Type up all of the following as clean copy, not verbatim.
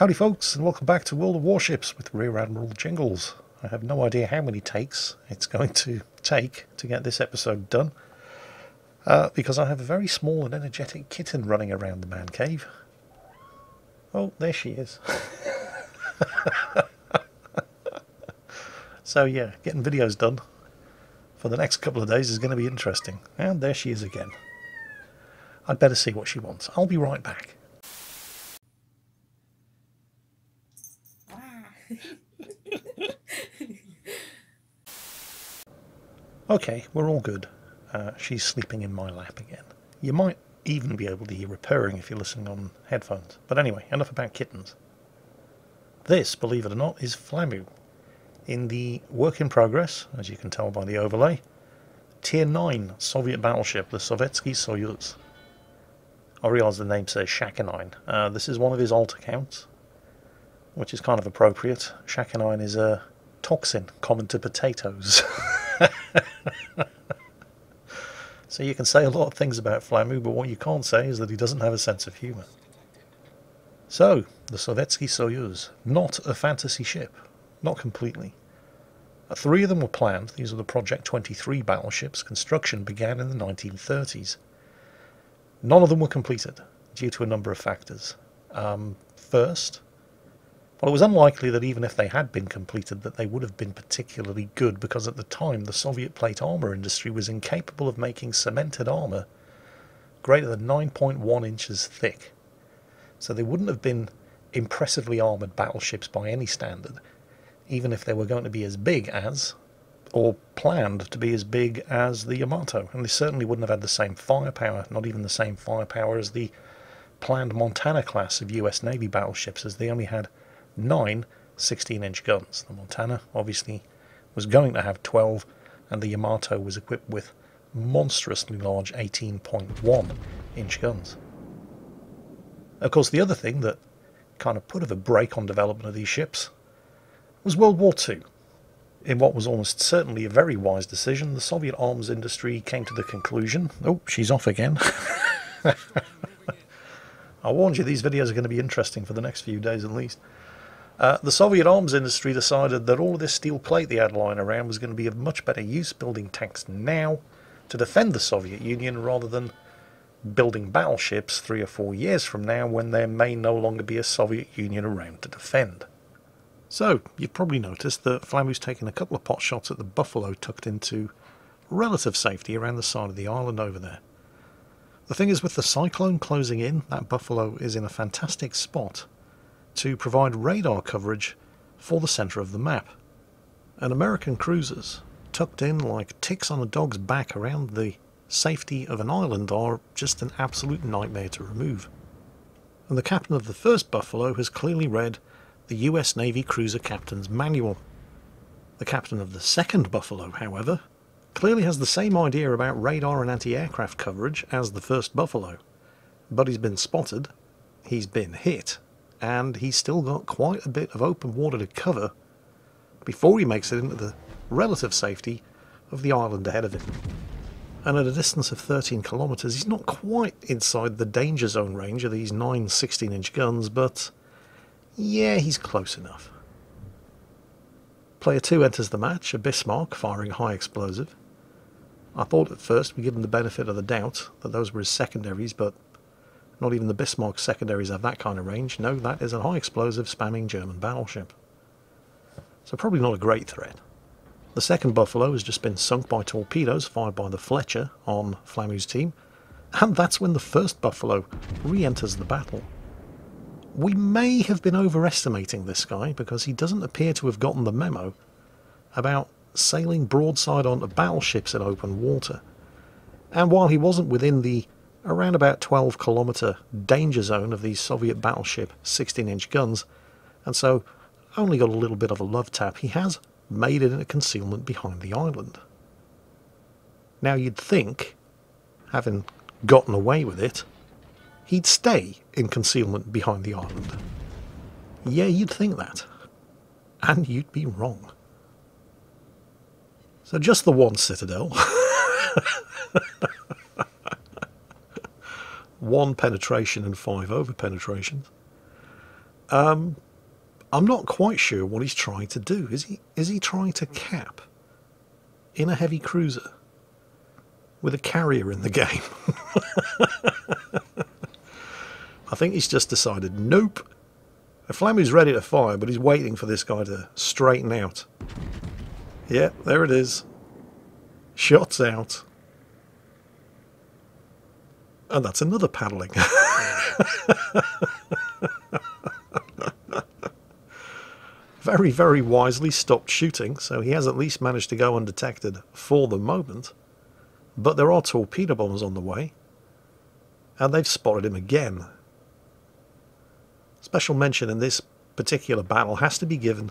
Howdy folks, and welcome back to World of Warships with Rear Admiral Jingles. I have no idea how many takes it's going to take to get this episode done, because I have a very small and energetic kitten running around the man cave. Oh, there she is. So yeah, getting videos done for the next couple of days is going to be interesting. And there she is again. I'd better see what she wants. I'll be right back. Okay, we're all good. She's sleeping in my lap again. You might even be able to hear purring if you're listening on headphones. But anyway, enough about kittens. This, believe it or not, is Flamu. In the work in progress, as you can tell by the overlay, Tier 9 Soviet battleship, the Sovetsky Soyuz. I realise the name says Shakinine. This is one of his alt accounts, which is kind of appropriate. Shakinine is a toxin common to potatoes. So you can say a lot of things about Flamu, but what you can't say is that he doesn't have a sense of humour. So, the Sovetsky Soyuz, not a fantasy ship, not completely. Three of them were planned. These are the Project 23 battleships. Construction began in the 1930s. None of them were completed due to a number of factors. First, well, it was unlikely that even if they had been completed that they would have been particularly good, because at the time the Soviet plate armour industry was incapable of making cemented armour greater than 9.1 inches thick. So they wouldn't have been impressively armoured battleships by any standard, even if they were going to be as big as, or planned to be as big as, the Yamato. And they certainly wouldn't have had the same firepower, not even the same firepower as the planned Montana class of US Navy battleships, as they only had 9 16-inch guns. The Montana obviously was going to have 12, and the Yamato was equipped with monstrously large 18.1-inch guns. Of course, the other thing that kind of put a brake on development of these ships was World War II. In what was almost certainly a very wise decision, the Soviet arms industry came to the conclusion... Oh, she's off again. I warned you, these videos are going to be interesting for the next few days at least. The Soviet arms industry decided that all of this steel plate they had lying around was going to be of much better use building tanks now to defend the Soviet Union, rather than building battleships 3 or 4 years from now when there may no longer be a Soviet Union around to defend. So, you've probably noticed that Flamu's taken a couple of pot shots at the Buffalo tucked into relative safety around the side of the island over there. The thing is, with the cyclone closing in, that Buffalo is in a fantastic spot to provide radar coverage for the centre of the map. And American cruisers, tucked in like ticks on a dog's back around the safety of an island, are just an absolute nightmare to remove. And the captain of the first Buffalo has clearly read the US Navy Cruiser Captain's Manual. The captain of the second Buffalo, however, clearly has the same idea about radar and anti-aircraft coverage as the first Buffalo, but he's been spotted, he's been hit, and he's still got quite a bit of open water to cover before he makes it into the relative safety of the island ahead of him. And at a distance of 13 kilometres, he's not quite inside the danger zone range of these 9 16-inch guns, but yeah, he's close enough. Player 2 enters the match, a Bismarck firing high explosive. I thought at first we'd give him the benefit of the doubt that those were his secondaries, but not even the Bismarck secondaries have that kind of range. No, that is a high explosive spamming German battleship. So probably not a great threat. The second Buffalo has just been sunk by torpedoes fired by the Fletcher on Flamu's team, and that's when the first Buffalo re-enters the battle. We may have been overestimating this guy, because he doesn't appear to have gotten the memo about sailing broadside onto battleships in open water. And while he wasn't within the around about 12 kilometre danger zone of these Soviet battleship 16-inch guns, and so only got a little bit of a love tap, he has made it into concealment behind the island. Now you'd think, having gotten away with it, he'd stay in concealment behind the island. Yeah, you'd think that. And you'd be wrong. So just the one citadel. One penetration and 5 over penetrations. I'm not quite sure what he's trying to do. Is he trying to cap in a heavy cruiser with a carrier in the game? I think he's just decided, nope. Flamu's ready to fire, but he's waiting for this guy to straighten out. Yeah, there it is. Shots out. And that's another paddling. Very, very wisely stopped shooting, so he has at least managed to go undetected for the moment. But there are torpedo bombers on the way, and they've spotted him again. Special mention in this particular battle has to be given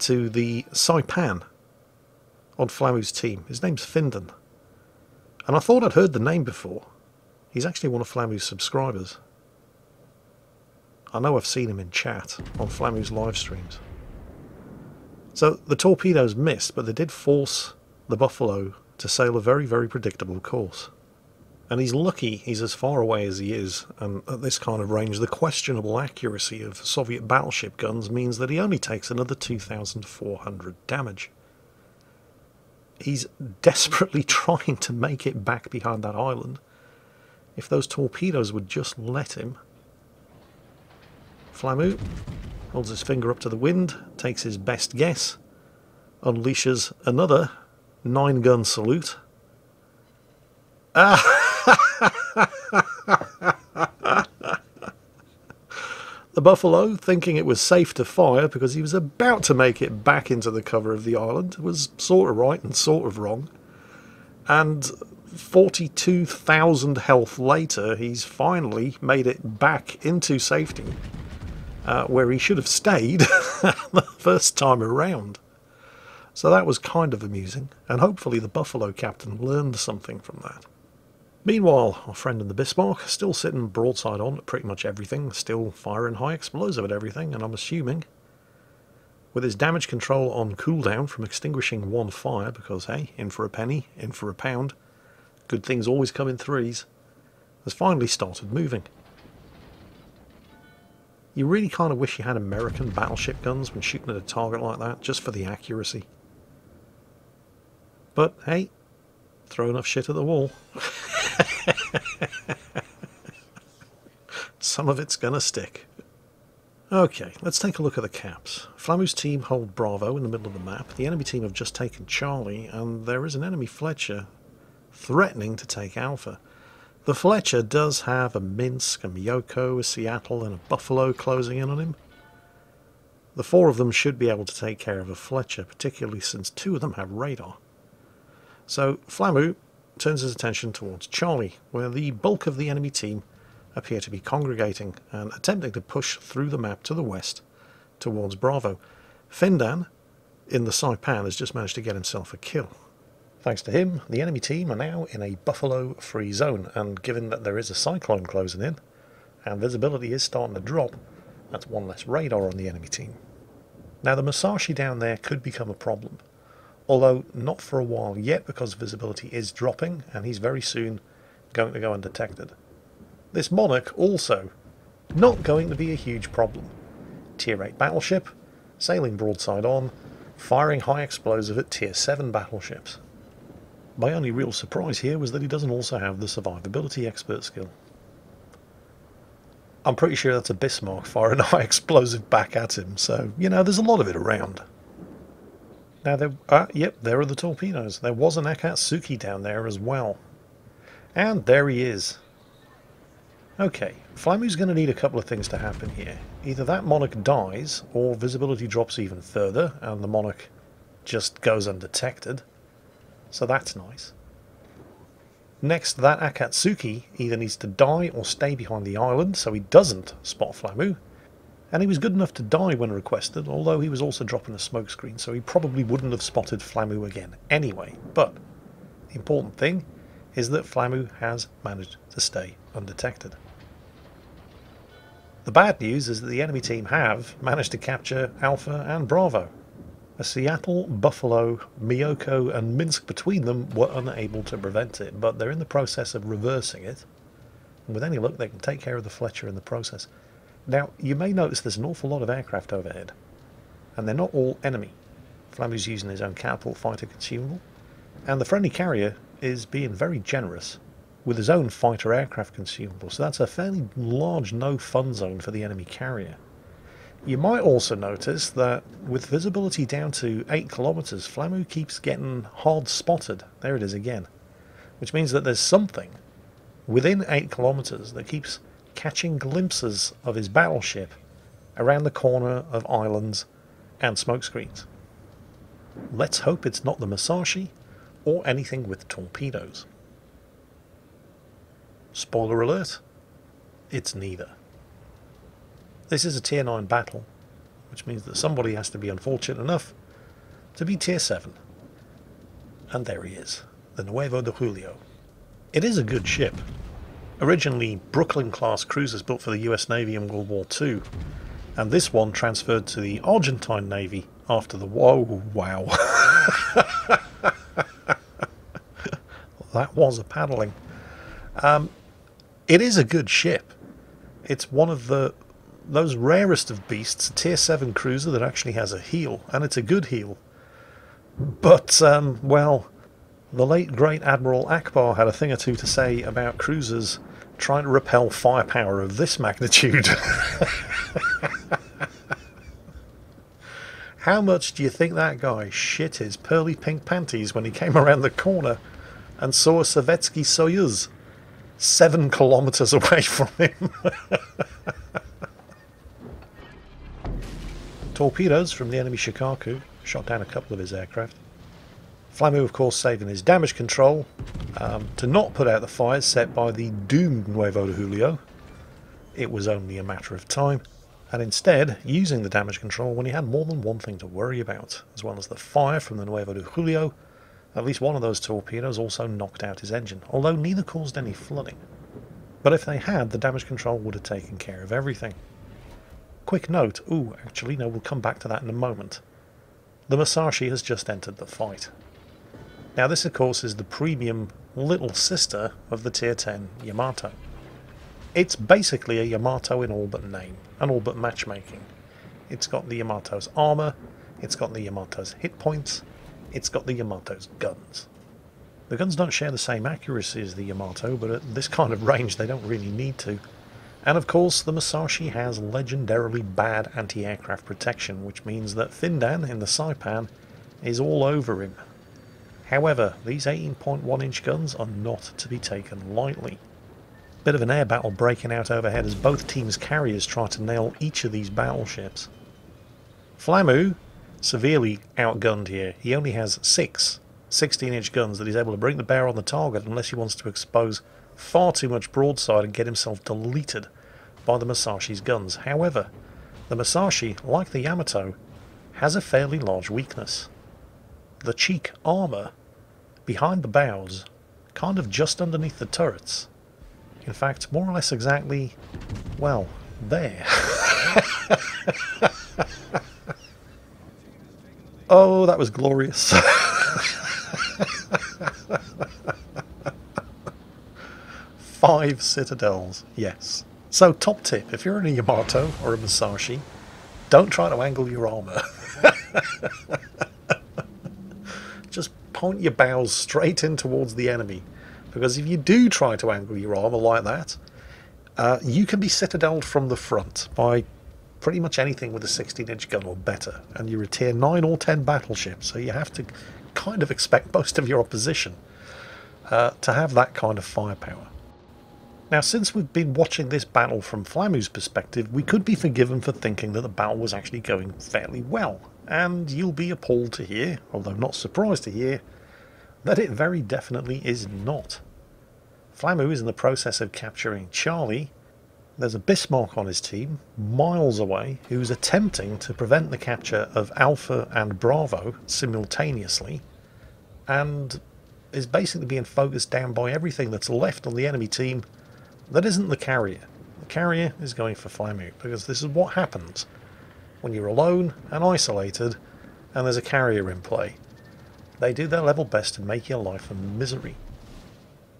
to the Saipan on Flamu's team. His name's Findan, and I thought I'd heard the name before. He's actually one of Flamu's subscribers. I know I've seen him in chat on Flamu's live streams. So the torpedoes missed, but they did force the Buffalo to sail a very, very predictable course. And he's lucky he's as far away as he is, and at this kind of range the questionable accuracy of Soviet battleship guns means that he only takes another 2,400 damage. He's desperately trying to make it back behind that island. If those torpedoes would just let him. Flamu holds his finger up to the wind, takes his best guess, unleashes another 9-gun salute. The Buffalo, thinking it was safe to fire because he was about to make it back into the cover of the island, was sort of right and sort of wrong. And 42,000 health later, he's finally made it back into safety. Where he should have stayed the first time around. So that was kind of amusing, and hopefully the Buffalo captain learned something from that. Meanwhile, our friend in the Bismarck, still sitting broadside on at pretty much everything, still firing high explosive at everything, and I'm assuming with his damage control on cooldown from extinguishing one fire, because hey, in for a penny, in for a pound, good things always come in threes, has finally started moving. You really kind of wish you had American battleship guns when shooting at a target like that, just for the accuracy. But hey, throw enough shit at the wall. Some of it's gonna stick. Okay, let's take a look at the caps. Flamu's team hold Bravo in the middle of the map. The enemy team have just taken Charlie, and there is an enemy Fletcher threatening to take Alpha. The Fletcher does have a Minsk, a Miyoko, a Seattle and a Buffalo closing in on him. The four of them should be able to take care of a Fletcher, particularly since two of them have radar. So Flamu turns his attention towards Charlie, where the bulk of the enemy team appear to be congregating and attempting to push through the map to the west towards Bravo. Findan, in the Saipan, has just managed to get himself a kill. Thanks to him, the enemy team are now in a Buffalo-free zone, and given that there is a cyclone closing in, and visibility is starting to drop, that's one less radar on the enemy team. Now the Musashi down there could become a problem, although not for a while yet because visibility is dropping, and he's very soon going to go undetected. This Monarch also not going to be a huge problem. Tier 8 battleship, sailing broadside on, firing high explosive at Tier 7 battleships. My only real surprise here was that he doesn't also have the survivability expert skill. I'm pretty sure that's a Bismarck firing a high explosive back at him, so, you know, there's a lot of it around. Now, yep, there are the torpedoes. There was an Akatsuki down there as well. And there he is. Okay, Flamu's going to need a couple of things to happen here. Either that Monarch dies, or visibility drops even further, and the Monarch just goes undetected. So that's nice. Next, that Akatsuki either needs to die or stay behind the island so he doesn't spot Flamu. And he was good enough to die when requested, although he was also dropping a smoke screen, so he probably wouldn't have spotted Flamu again anyway. But the important thing is that Flamu has managed to stay undetected. The bad news is that the enemy team have managed to capture Alpha and Bravo. As Seattle, Buffalo, Miyoko and Minsk between them were unable to prevent it, but they're in the process of reversing it. And with any luck, they can take care of the Fletcher in the process. Now, you may notice there's an awful lot of aircraft overhead, and they're not all enemy. Flamu's using his own catapult fighter consumable, and the friendly carrier is being very generous with his own fighter aircraft consumable, so that's a fairly large no-fun zone for the enemy carrier. You might also notice that with visibility down to 8 kilometers, Flamu keeps getting hard spotted. There it is again. Which means that there's something within 8 kilometers that keeps catching glimpses of his battleship around the corner of islands and smokescreens. Let's hope it's not the Musashi or anything with torpedoes. Spoiler alert, it's neither. This is a tier 9 battle, which means that somebody has to be unfortunate enough to be tier 7. And there he is, the Nueve de Julio. It is a good ship. Originally Brooklyn-class cruisers built for the US Navy in World War II, and this one transferred to the Argentine Navy after the... Whoa, wow. That was a paddling. It is a good ship. It's one of those rarest of beasts, a tier 7 cruiser that actually has a heel, and it's a good heel. But, well, the late great Admiral Akbar had a thing or two to say about cruisers trying to repel firepower of this magnitude. How much do you think that guy shit his pearly pink panties when he came around the corner and saw a Sovetsky Soyuz 7 kilometers away from him? Torpedoes from the enemy Shikaku shot down a couple of his aircraft. Flamu, of course, saving his damage control to not put out the fires set by the doomed Nuevo de Julio. It was only a matter of time, and instead using the damage control when he had more than one thing to worry about, as well as the fire from the Nuevo de Julio. At least one of those torpedoes also knocked out his engine, although neither caused any flooding. But if they had, the damage control would have taken care of everything. Quick note, actually no, we'll come back to that in a moment. The Musashi has just entered the fight. Now this of course is the premium little sister of the tier 10 Yamato. It's basically a Yamato in all but name, and all but matchmaking. It's got the Yamato's armour, it's got the Yamato's hit points, it's got the Yamato's guns. The guns don't share the same accuracy as the Yamato, but at this kind of range they don't really need to. And of course the Musashi has legendarily bad anti-aircraft protection, which means that Findan in the Saipan is all over him. However, these 18.1 inch guns are not to be taken lightly. Bit of an air battle breaking out overhead as both teams' carriers try to nail each of these battleships. Flamu, severely outgunned here. He only has 6 16-inch guns that he's able to bring to bear on the target unless he wants to expose far too much broadside and get himself deleted by the Musashi's guns. However, the Musashi, like the Yamato, has a fairly large weakness. The cheek armour behind the bows, kind of just underneath the turrets. In fact, more or less exactly, well, there. Oh, that was glorious. Five citadels, yes. So top tip, if you're in a Yamato or a Musashi, don't try to angle your armour. Just point your bows straight in towards the enemy, because if you do try to angle your armour like that, you can be citadeled from the front by pretty much anything with a 16-inch gun or better, and you're a tier 9 or 10 battleship, so you have to kind of expect most of your opposition to have that kind of firepower. Now, since we've been watching this battle from Flamu's perspective, we could be forgiven for thinking that the battle was actually going fairly well. And you'll be appalled to hear, although not surprised to hear, that it very definitely is not. Flamu is in the process of capturing Charlie. There's a Bismarck on his team, miles away, who's attempting to prevent the capture of Alpha and Bravo simultaneously, and is basically being focused down by everything that's left on the enemy team. That isn't the carrier. The carrier is going for Flamu, because this is what happens when you're alone and isolated and there's a carrier in play. They do their level best to make your life a misery.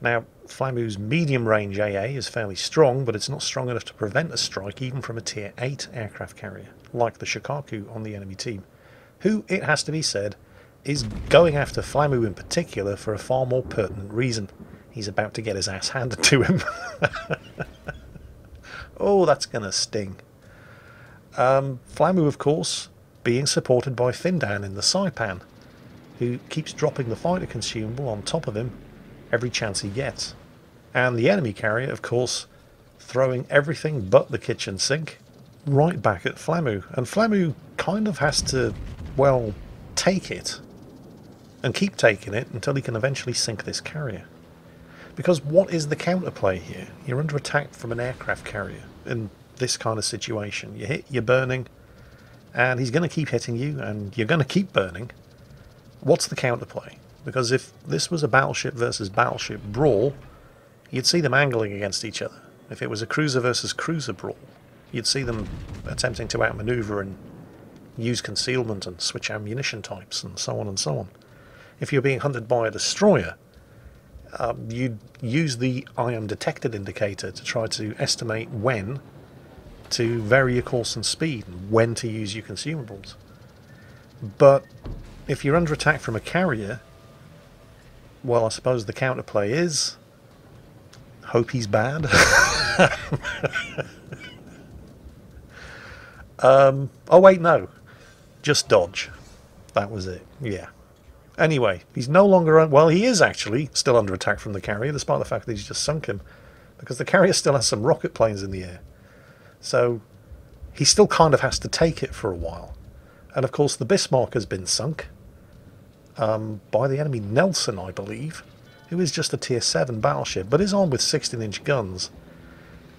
Now, Flamu's medium-range AA is fairly strong, but it's not strong enough to prevent a strike even from a Tier 8 aircraft carrier, like the Shikaku on the enemy team, who, it has to be said, is going after Flamu in particular for a far more pertinent reason. He's about to get his ass handed to him. Oh, that's going to sting. Flamu, of course, being supported by Findan in the Saipan, who keeps dropping the fighter consumable on top of him every chance he gets. And the enemy carrier, of course, throwing everything but the kitchen sink right back at Flamu. And Flamu kind of has to, well, take it and keep taking it until he can eventually sink this carrier. Because what is the counterplay here? You're under attack from an aircraft carrier in this kind of situation. You hit, you're burning, and he's going to keep hitting you, and you're going to keep burning. What's the counterplay? Because if this was a battleship versus battleship brawl, you'd see them angling against each other. If it was a cruiser versus cruiser brawl, you'd see them attempting to outmaneuver and use concealment and switch ammunition types and so on and so on. If you're being hunted by a destroyer, you'd use the I am detected indicator to try to estimate when to vary your course and speed and when to use your consumables. But if you're under attack from a carrier, well, I suppose the counterplay is hope he's bad. Oh wait, no, just dodge. That was it. Yeah. Anyway, he's no longer... well, he is actually still under attack from the carrier, despite the fact that he's just sunk him. Because the carrier still has some rocket planes in the air. So he still kind of has to take it for a while. And of course the Bismarck has been sunk by the enemy Nelson, I believe, who is just a Tier 7 battleship, but is armed with 16-inch guns.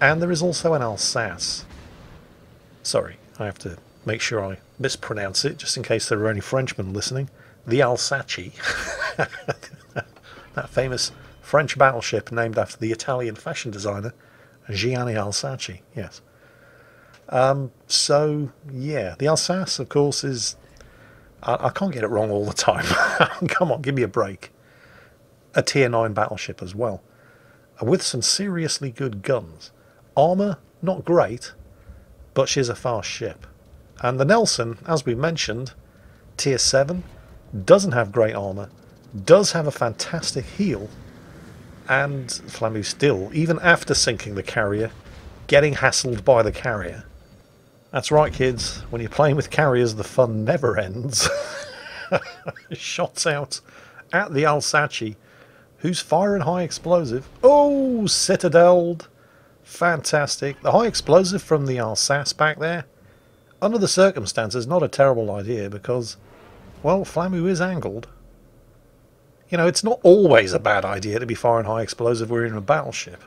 And there is also an Alsace. Sorry, I have to make sure I mispronounce it, just in case there are any Frenchmen listening. The Alsace, that famous French battleship named after the Italian fashion designer Gianni Alsace, yes. So, yeah, the Alsace, of course, is... I can't get it wrong all the time. Come on, give me a break. A Tier 9 battleship as well, with some seriously good guns. Armour, not great, but she's a fast ship. And the Nelson, as we mentioned, Tier 7... doesn't have great armour, does have a fantastic heal, and Flamu still, even after sinking the carrier, getting hassled by the carrier. That's right, kids, when you're playing with carriers the fun never ends. Shots out at the Alsace, who's firing high explosive. Oh, citadeled! Fantastic. The high explosive from the Alsace back there, under the circumstances, not a terrible idea, because... well, Flamu is angled. You know, it's not always a bad idea to be firing high explosive when you're in a battleship.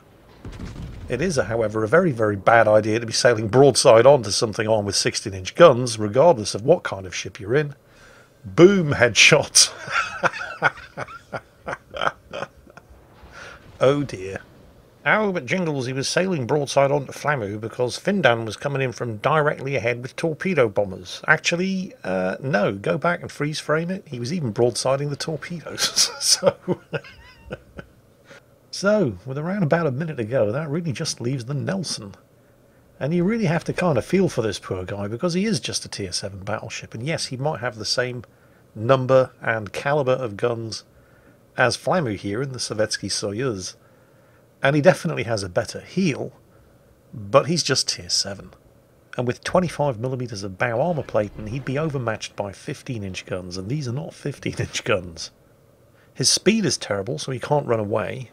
It is, however, a very, very bad idea to be sailing broadside onto something armed with 16-inch guns, regardless of what kind of ship you're in. Boom, headshots. Oh dear. Oh, but Jingles, he was sailing broadside onto Flamu because Findan was coming in from directly ahead with torpedo bombers. Actually, no, go back and freeze frame it. He was even broadsiding the torpedoes. So, with around about a minute to go, that really just leaves the Nelson. And you really have to kind of feel for this poor guy because he is just a Tier 7 battleship. And yes, he might have the same number and calibre of guns as Flamu here in the Sovetsky Soyuz. And he definitely has a better heal, but he's just Tier 7. And with 25mm of bow armour plate, he'd be overmatched by 15-inch guns, and these are not 15-inch guns. His speed is terrible, so he can't run away,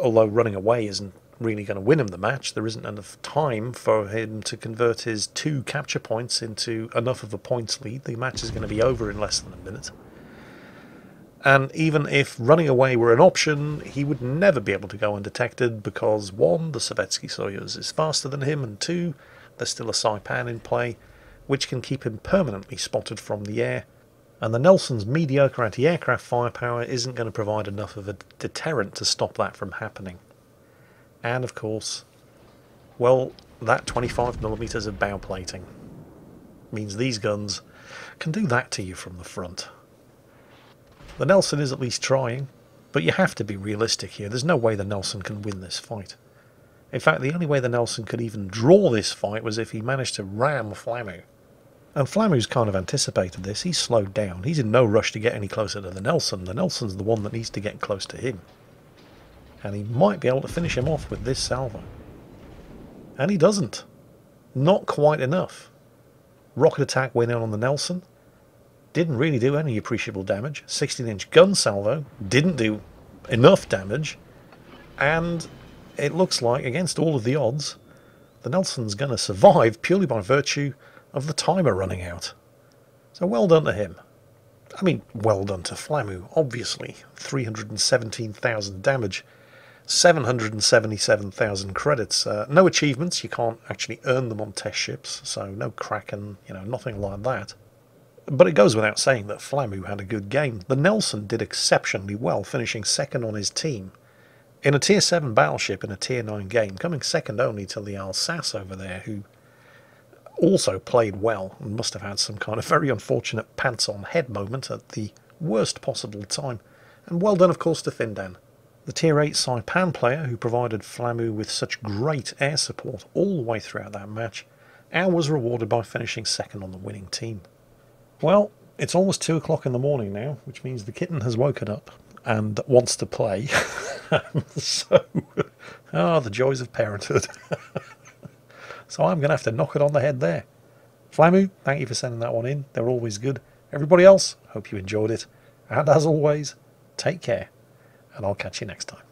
although running away isn't really going to win him the match. There isn't enough time for him to convert his 2 capture points into enough of a points lead. The match is going to be over in less than a minute. And even if running away were an option, he would never be able to go undetected because 1, the Sovetsky Soyuz is faster than him, and 2, there's still a Saipan in play, which can keep him permanently spotted from the air. And the Nelson's mediocre anti-aircraft firepower isn't going to provide enough of a deterrent to stop that from happening. And of course, well, that 25mm of bow plating means these guns can do that to you from the front. The Nelson is at least trying, But you have to be realistic here. There's no way the Nelson can win this fight. In fact, the only way the Nelson could even draw this fight was if he managed to ram Flamu. And Flamu's kind of anticipated this. He's slowed down. He's in no rush to get any closer to the Nelson. The Nelson's the one that needs to get close to him. And he might be able to finish him off with this salvo. And he doesn't. Not quite enough. Rocket attack went in on the Nelson. Didn't really do any appreciable damage. 16-inch gun salvo. Didn't do enough damage. And it looks like, against all of the odds, the Nelson's going to survive purely by virtue of the timer running out. So well done to him. I mean, well done to Flamu, obviously. 317,000 damage. 777,000 credits. No achievements, you can't actually earn them on test ships, so no Kraken, you know, nothing like that. But it goes without saying that Flamu had a good game. The Nelson did exceptionally well, finishing second on his team. In a Tier 7 battleship in a Tier 9 game, coming second only to the Alsace over there, who also played well and must have had some kind of very unfortunate pants-on-head moment at the worst possible time. And well done, of course, to Findan. The Tier 8 Saipan player who provided Flamu with such great air support all the way throughout that match and was rewarded by finishing second on the winning team. Well, it's almost 2 o'clock in the morning now, which means the kitten has woken up and wants to play. So, the joys of parenthood. So I'm going to have to knock it on the head there. Flamu, thank you for sending that one in. They're always good. Everybody else, hope you enjoyed it. And as always, take care. And I'll catch you next time.